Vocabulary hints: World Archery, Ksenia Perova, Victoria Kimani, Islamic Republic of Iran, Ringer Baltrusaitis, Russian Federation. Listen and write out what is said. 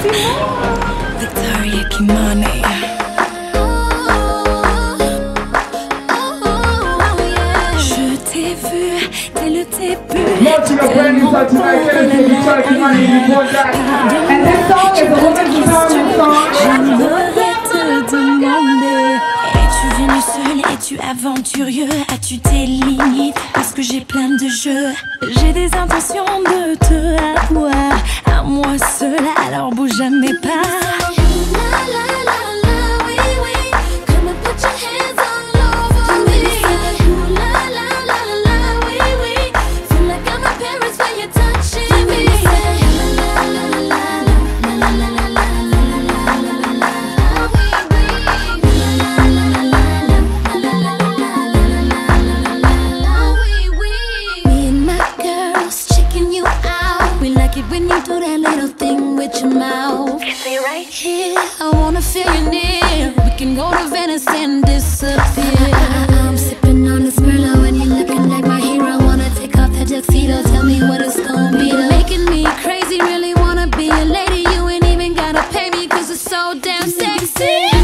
Victoria Kimani. Launching a brand new song tonight, Tennessee, Victoria Kimani, before that. And this song is a woman's empowerment song. Es-tu venu seul, es-tu aventureux? As-tu tes limites? Parce que j'ai plein de jeux. J'ai des intentions de te avoir. À moi seul, alors bouge jamais pas. When you do that little thing with your mouth, say it right here. I wanna feel you near. We can go to Venice and disappear. I'm sipping on this Merlot and you're looking like my hero. Wanna take off that tuxedo? Tell me what it's gonna be. You're making me crazy. Really wanna be a lady. You ain't even gotta pay me 'cause it's so damn sexy.